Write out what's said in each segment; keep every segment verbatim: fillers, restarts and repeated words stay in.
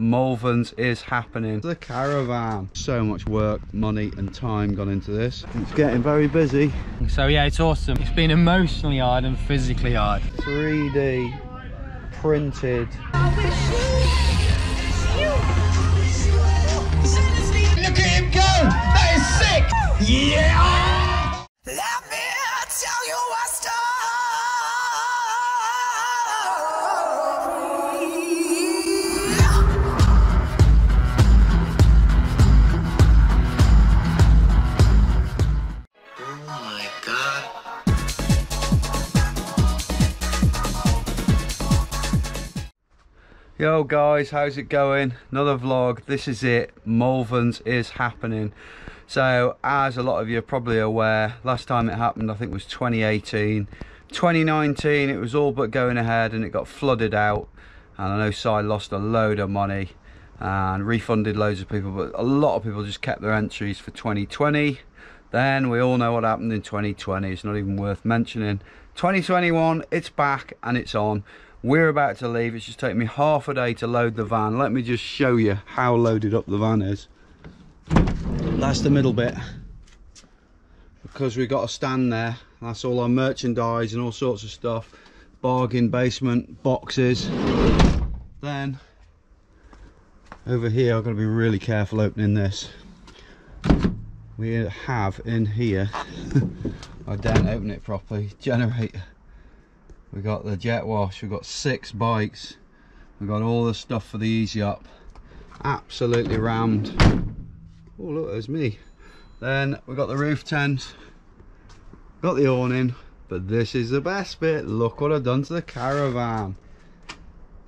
Malverns is happening. The caravan. So much work, money and time gone into this. It's getting very busy. So yeah, it's awesome. It's been emotionally hard and physically hard. three D printed. Look at him go! That is sick! Yeah! Let me tell you a story! Oh my god! Yo guys, how's it going? Another vlog. This is it. Malverns is happening. So as a lot of you are probably aware, last time it happened I think was twenty eighteen. twenty nineteen it was all but going ahead and it got flooded out, and I know Si lost a load of money and refunded loads of people, but a lot of people just kept their entries for twenty twenty. Then we all know what happened in twenty twenty, it's not even worth mentioning. twenty twenty-one, it's back and it's on. We're about to leave. It's just taken me half a day to load the van. Let me just show you how loaded up the van is. That's the middle bit, because we've got a stand there. That's all our merchandise and all sorts of stuff. Bargain basement boxes. Then over here, I've got to be really careful opening this. We have in here, I don't open it properly, generator. We got the jet wash, we've got six bikes, we've got all the stuff for the easy up. Absolutely rammed. Oh look, there's me. Then we've got the roof tent, got the awning, but this is the best bit. Look what I've done to the caravan.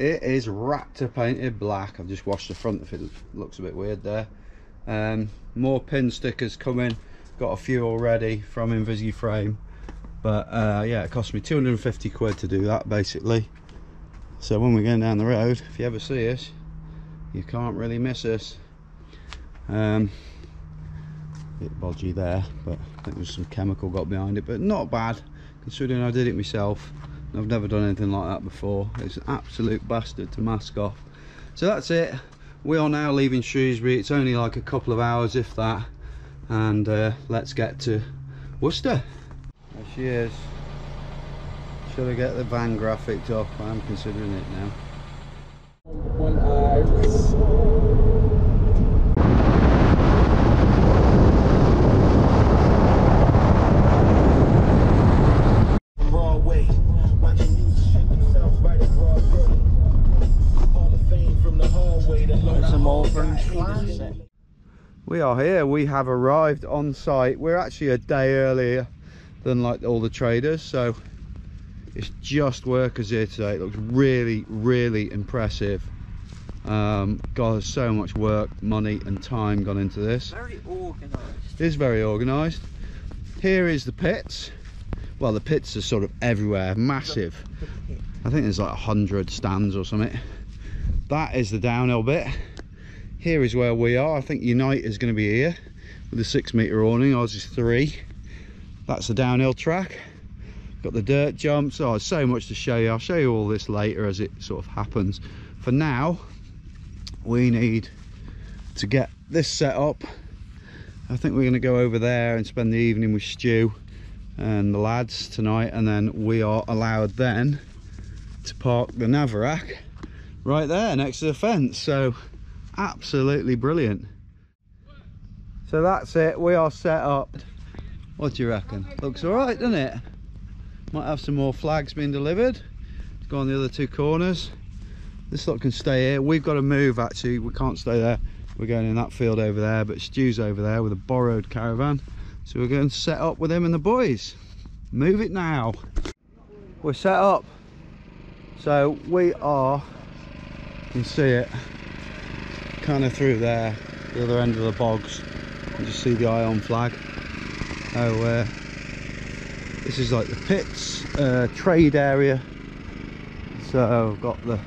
It is raptor painted black. I've just washed the front if it looks a bit weird there. Um, more pin stickers coming, got a few already from Invisiframe. But uh, yeah, it cost me two hundred and fifty quid to do that basically. So when we're going down the road, if you ever see us, you can't really miss us. Um, a bit bodgy there, but I think there's some chemical got behind it, but not bad considering I did it myself. I've never done anything like that before. It's an absolute bastard to mask off. So that's it. We are now leaving Shrewsbury. It's only like a couple of hours, if that. And uh, let's get to Worcester. There she is. Should I get the van graphicked up? I am considering it now. Point out. Broadway, watching you shake yourself right at Broadway. Hall of Fame from the hallway to Malverns Classic. We are here. We have arrived on site. We're actually a day earlier than like all the traders, so it's just workers here today. It looks really, really impressive. Um, God, there's so much work, money and time gone into this. Very organised. It is very organised. Here is the pits. Well, the pits are sort of everywhere, massive. I think there's like a hundred stands or something. That is the downhill bit. Here is where we are. I think Unite is going to be here with a six metre awning. Ours is three. That's the downhill track. Got the dirt jumps. Oh, there's so much to show you. I'll show you all this later as it sort of happens. For now, we need to get this set up. I think we're going to go over there and spend the evening with Stu and the lads tonight, and then we are allowed then to park the Navarack right there next to the fence. So absolutely brilliant. So that's it. We are set up. What do you reckon? Looks alright, doesn't it? Might have some more flags being delivered. Let's go on the other two corners. This lot can stay here. We've got to move actually. We can't stay there. We're going in that field over there, but Stu's over there with a borrowed caravan. So we're going to set up with him and the boys. Move it now. We're set up. So we are, you can see it, kind of through there, the other end of the bogs. You can just see the ION flag. Oh, uh, this is like the pits, uh, trade area. So I've got the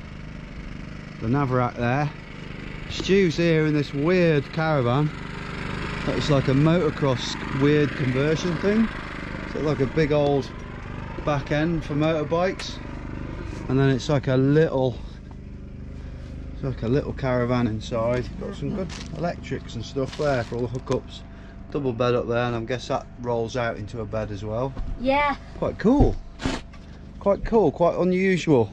the Navarack there. Stu's here in this weird caravan. That's like a motocross weird conversion thing. It's like a big old back end for motorbikes, and then it's like a little It's like a little caravan inside. Got some good electrics and stuff there for all the hookups. Double bed up there, and I guess that rolls out into a bed as well. Yeah. Quite cool. Quite cool, quite unusual.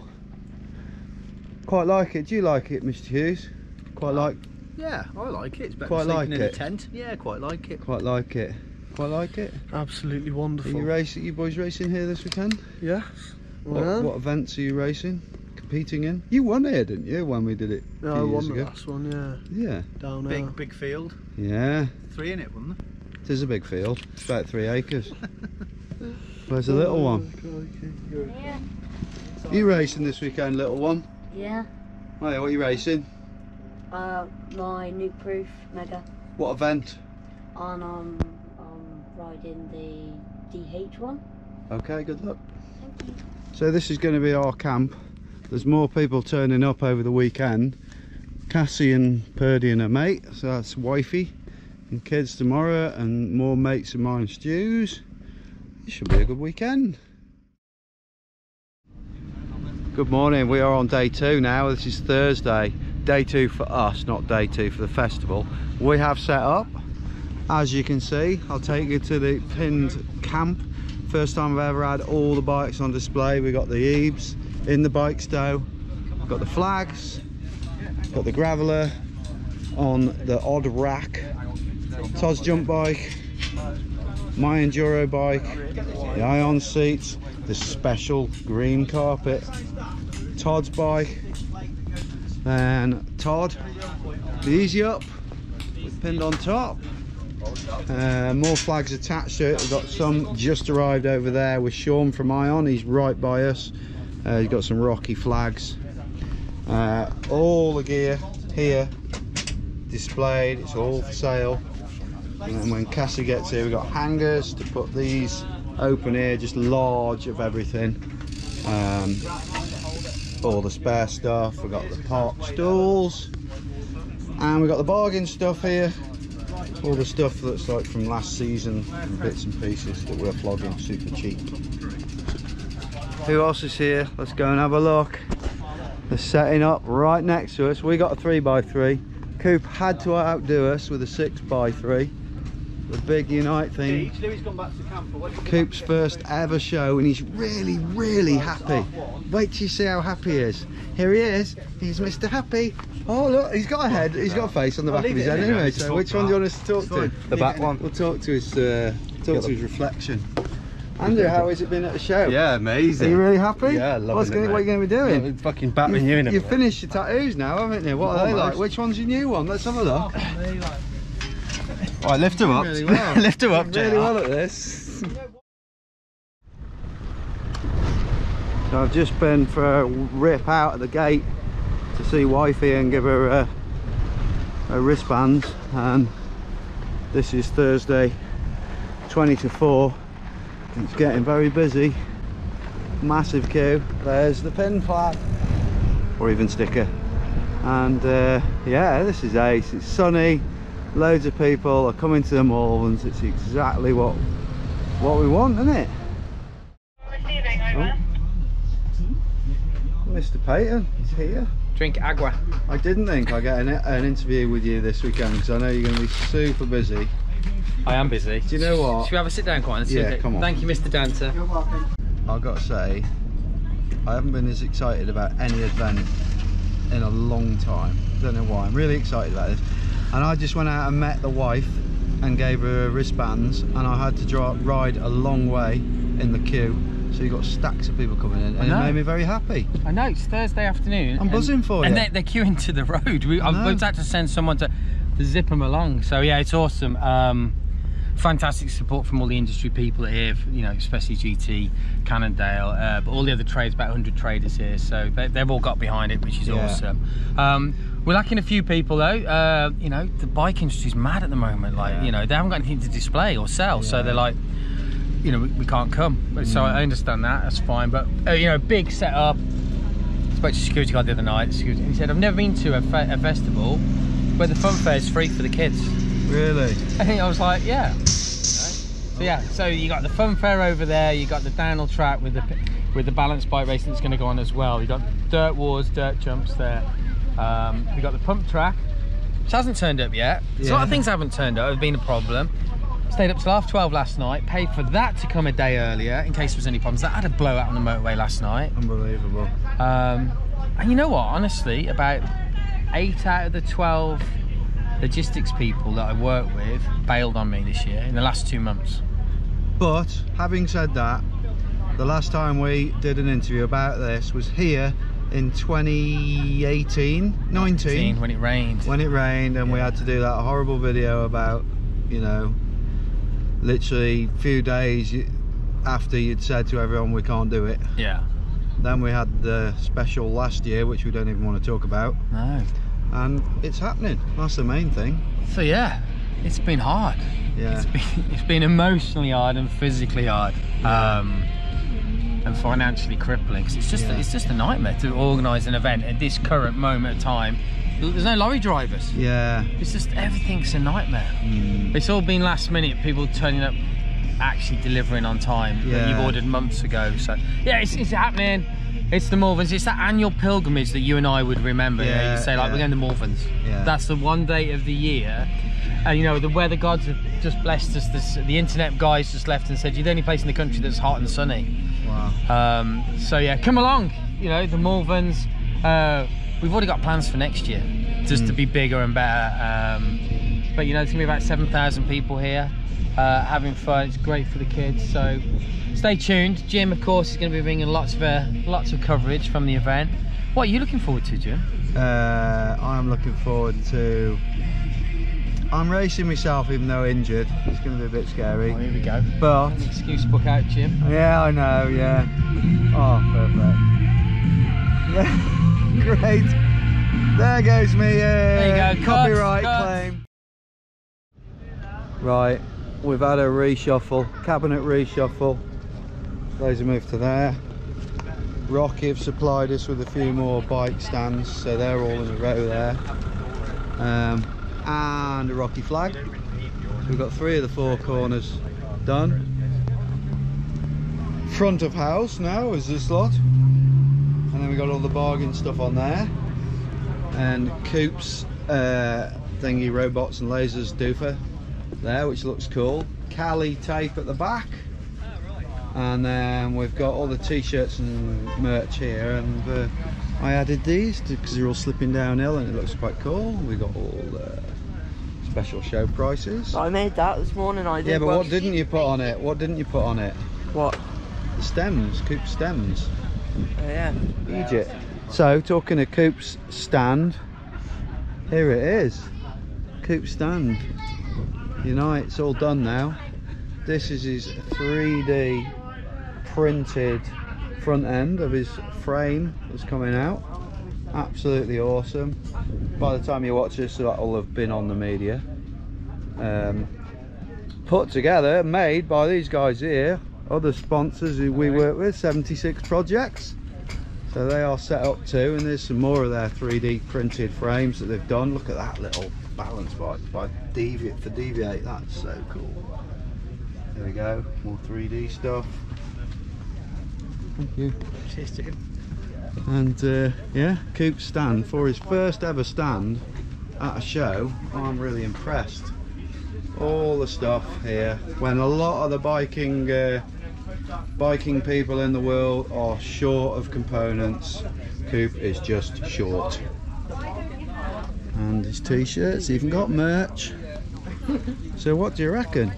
Quite like it. Do you like it, Mr Hughes? Quite like... Yeah, I like it. It's better quite like it. In a tent. Yeah, quite like it. Quite like it. Quite like it. Absolutely wonderful. Are you racing? You boys racing here this weekend? Yeah. What, yeah. What events are you racing? Competing in? You won here, didn't you? When we did it. No, I won the ago. last one. Yeah. Yeah. Down there. Big, big field. Yeah. Three in it, wasn't there? It is a big field. It's about three acres. Where's the little one? Yeah. Are you racing this weekend, little one? Yeah. Oh yeah. What are you racing? Uh, my Nukeproof Mega. What event? And um, I'm riding the D H one. Okay, good luck. Thank you. So this is going to be our camp. There's more people turning up over the weekend. Cassie and Purdy and her mate, so that's wifey, and kids tomorrow, and more mates of mine, Stu's. It should be a good weekend. Good morning, we are on day two now. This is Thursday. Day two for us, not day two for the festival. We have set up, as you can see. I'll take you to the Pinned camp. First time I've ever had all the bikes on display. We got the Ebs in the bike stow, got the flags, got the graveler on the odd rack, Todd's jump bike, my enduro bike, the ION seats, the special green carpet, Todd's bike. Then Todd, the Easy Up, pinned on top. Uh, more flags attached to it. We've got some just arrived over there with Sean from ION. He's right by us. Uh, he's got some Rocky flags. Uh, all the gear here displayed. It's all for sale. And then when Cassie gets here, we've got hangers to put these open here, just large of everything. Um, all the spare stuff, we've got the park stools, and we've got the bargain stuff here, all the stuff that's like from last season, bits and pieces that we're flogging super cheap. Who else is here? Let's go and have a look. They're setting up right next to us. We got a three by three. Coop had to outdo us with a six by three. The big Unite thing. Coop's first ever show, and he's really, really happy. Wait till you see how happy he is. Here he is. He's Mister Happy. Oh look, he's got a head. He's got a face on the back of his head anyway. So which one do you want us to talk to? The back one. We'll talk to his, uh, talk to his reflection. Andrew, how has it been at the show? Yeah, amazing. Are you really happy? Yeah, loving it, mate. What are you going to be doing? Yeah, fucking battling you in a minute. You've finished your tattoos now, haven't you? What are they like? Which one's your new one? Let's have a look. Alright, lift him up. Really well. Lift him up, really well at this. So I've just been for a rip out at the gate to see wifey and give her a, a wristband. And this is Thursday, twenty to four. It's getting very busy. Massive queue. There's the pin flag, or even sticker. And uh, yeah, this is ace. It's sunny. Loads of people are coming to the Malverns. It's exactly what what we want, isn't it? Receiving, over. Oh. Mister Payton is here. Drink agua. I didn't think I'd get an, an interview with you this weekend, because I know you're going to be super busy. I am busy. Do you know what? Should we have a sit down, Quine? Yeah, it. Come on. Thank you, Mister Danter. You're welcome. I've got to say, I haven't been as excited about any event in a long time. Don't know why. I'm really excited about this. And I just went out and met the wife and gave her wristbands, and I had to draw, ride a long way in the queue, so you got stacks of people coming in, and it made me very happy. I know, it's Thursday afternoon. I'm and, buzzing for and you. And they're, they're queuing to the road. We, I've had to send someone to, to zip them along, so yeah, it's awesome. Um, fantastic support from all the industry people here, you know, especially G T, Cannondale, uh, but all the other trades, about one hundred traders here, so they, they've all got behind it, which is yeah. awesome. Um, We're lacking a few people though. Uh, you know, the bike industry's mad at the moment. Like, yeah. you know, they haven't got anything to display or sell, yeah. so they're like, you know, we, we can't come. Mm. So I understand that. That's fine. But uh, you know, big setup. I spoke to the security guard the other night. And he said, "I've never been to a, fe a festival where the fun fair is free for the kids." Really? And I was like, yeah. Okay. So yeah. So you got the fun fair over there. You got the downhill track with the with the balance bike racing that's going to go on as well. You got dirt wars, dirt jumps there. Um, we got the pump track, which hasn't turned up yet. Yeah. A lot of things haven't turned up, have been a problem. Stayed up till half twelve last night, paid for that to come a day earlier in case there was any problems. That had a blowout on the motorway last night. Unbelievable. Um, and you know what, honestly, about eight out of the twelve logistics people that I work with bailed on me this year in the last two months. But having said that, the last time we did an interview about this was here in twenty eighteen, nineteen, when it rained. When it rained, and yeah, we had to do that horrible video about, you know, literally a few days after you'd said to everyone we can't do it. Yeah. Then we had the special last year, which we don't even want to talk about. No. And it's happening. That's the main thing. So yeah, it's been hard. Yeah. It's been, it's been emotionally hard and physically hard, yeah. um, and financially crippling. Cause it's just, yeah. it's just a nightmare to organise an event at this current moment of time. There's no lorry drivers. Yeah. It's just everything's a nightmare. Mm. It's all been last minute. People turning up, actually delivering on time, yeah, that you've ordered months ago. So yeah, it's, it's happening. It's the Malverns. It's that annual pilgrimage that you and I would remember. Yeah, you know, you'd say like, yeah, we're going to Malverns. Yeah. That's the one day of the year, and you know, the weather gods have just blessed us. This, the internet guys just left and said, you're the only place in the country that's hot and sunny. Wow. Um, so yeah, come along. You know, the Malverns. Uh, we've already got plans for next year, just mm. to be bigger and better. Um, but you know, it's gonna be about seven thousand people here, uh, having fun. It's great for the kids. So stay tuned. Jim, of course, is going to be bringing lots of uh, lots of coverage from the event. What are you looking forward to, Jim? Uh, I'm looking forward to. I'm racing myself, even though injured. It's going to be a bit scary. Oh, here we go. But an excuse book out, Jim. Yeah, I know. Yeah. Oh, perfect. Yeah. Great. There goes me. Uh, there you go. Copyright Cuts. claim. Right, we've had a reshuffle, cabinet reshuffle. Those have moved to there. Rocky have supplied us with a few more bike stands, so they're all in a row there. Um, and a Rocky flag. So we've got three of the four corners done. Front of house now is this lot. And then we got all the bargain stuff on there, and Coop's uh, thingy robots and lasers doofer there, which looks cool. Kali tape at the back, and then we've got all the t-shirts and merch here. And uh, I added these because they're all slipping downhill, and it looks quite cool. We got all the special show prices. I made that this morning. I did. Yeah, but well, what didn't you put on it? What didn't you put on it? What? The stems, Coop's stems. Oh, yeah. Egypt. So, talking of Coop's stand, here it is. Coop's stand. You know, it's all done now. This is his three D printed front end of his frame that's coming out. Absolutely awesome. By the time you watch this, that'll have been on the media. Um, put together, made by these guys here. Other sponsors who we work with, seventy-six Projects, so they are set up too. And there's some more of their three D printed frames that they've done. Look at that little balance bike by Deviate for Deviate. That's so cool. There we go, more three D stuff. Thank you. Cheers, Jim. And uh, yeah, Coop's stand for his first ever stand at a show. I'm really impressed. All the stuff here, when a lot of the biking uh, biking people in the world are short of components, Coop is just short. And his t-shirts, even got merch. So what do you reckon?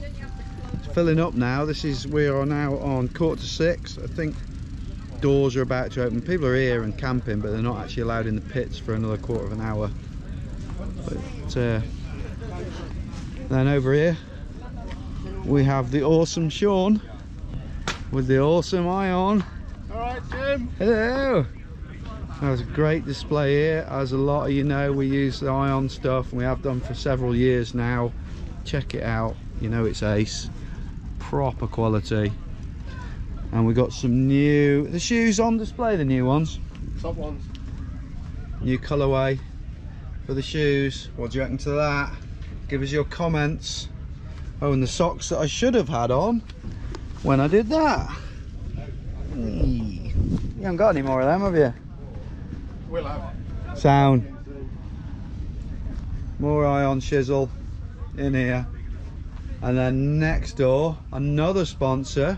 It's filling up now. This is, we are now on quarter to six. I think doors are about to open. People are here and camping, but they're not actually allowed in the pits for another quarter of an hour. But uh, then over here we have the awesome Sean with the awesome ION. All right, Jim. Hello. That was a great display here. As a lot of you know, we use the ION stuff, and we have done for several years now. Check it out. You know, it's ace. Proper quality. And we got some new, the shoes on display, the new ones. Top ones. New colourway for the shoes. What do you reckon to that? Give us your comments. Oh, and the socks that I should have had on when I did that. You haven't got any more of them, have you? We'll have. Sound. more ION shizzle in here. And then next door, another sponsor,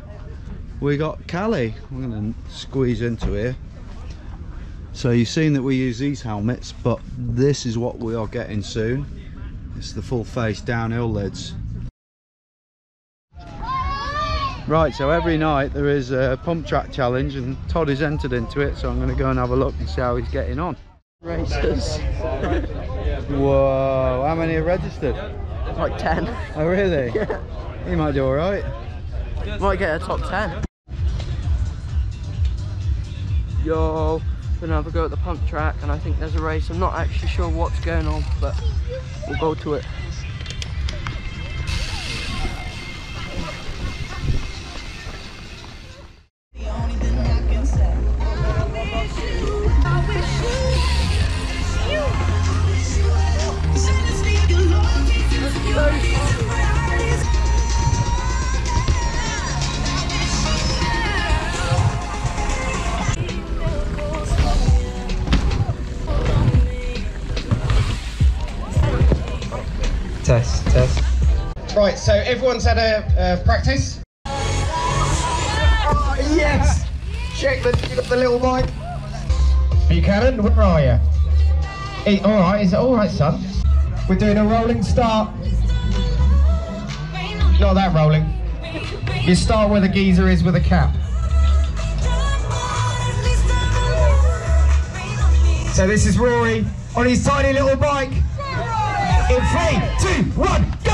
we got Kali. I'm gonna squeeze into here. So you've seen that we use these helmets, but this is what we are getting soon. It's the full face downhill lids. Right, so every night there is a pump track challenge and Todd has entered into it, so I'm gonna go and have a look and see how he's getting on. Races. Whoa, how many are registered? Like ten. Oh really? Yeah. He might do alright. Might get a top ten. Yo, gonna have a go at the pump track and I think there's a race. I'm not actually sure what's going on, but we'll go to it. Test, test. Right, so everyone's had a uh, practice. Oh, yes! Check the, the little mic. Buchanan, where are you? Hey, all right, is it all right, son? We're doing a rolling start. Not that rolling. You start where the geezer is with a cap. So this is Rory on his tiny little bike. In three, two, one, go!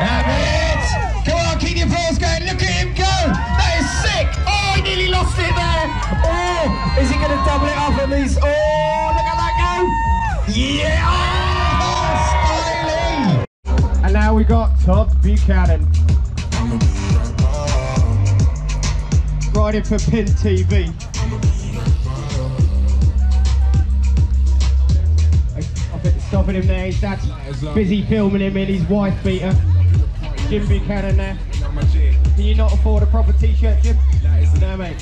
That's it! Come on, keep your balls going, look at him go! That is sick! Oh, he nearly lost it there! Oh, is he going to double it up at least? Oh, look at that go! Yeah! Oh, styling! And now we got Todd Buchanan. Riding for PINNED T V. Stopping him there, his dad's busy filming him in his wife beater. Jim Buchanan there. Can you not afford a proper t-shirt, Jim? No, mate.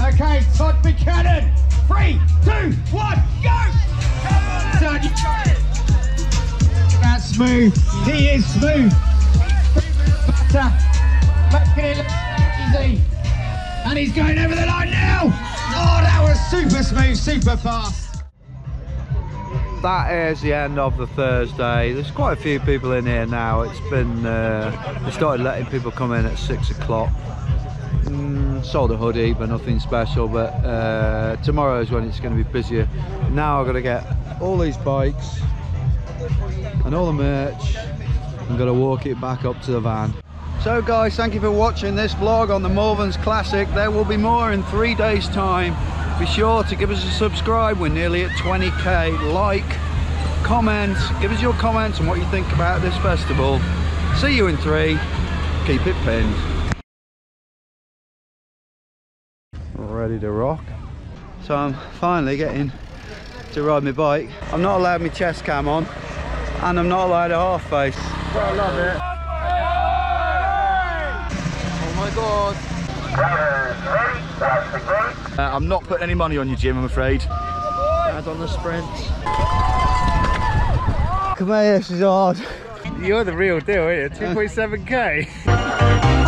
Okay, Todd Buchanan! Three, two, one, go! Come on, that's smooth. He is smooth. Butter. Making it look easy. And he's going over the line now! Oh, that was super smooth, super fast. That is the end of the Thursday. There's quite a few people in here now. It's been, uh, we started letting people come in at six o'clock. Mm, sold a hoodie, but nothing special. But uh, tomorrow is when it's going to be busier. Now I've got to get all these bikes and all the merch. I'm going to walk it back up to the van. So guys, thank you for watching this vlog on the Malverns Classic. There will be more in three days' time. Be sure to give us a subscribe, we're nearly at twenty K. Like, comment, give us your comments on what you think about this festival. See you in three, keep it pinned. Ready to rock. So I'm finally getting to ride my bike. I'm not allowed my chest cam on, and I'm not allowed a half face. I love it. Oh my God. Uh, I'm not putting any money on you, Jim, I'm afraid. Bad on the sprint. Come here, this is hard. You're the real deal, aren't you? two point seven K.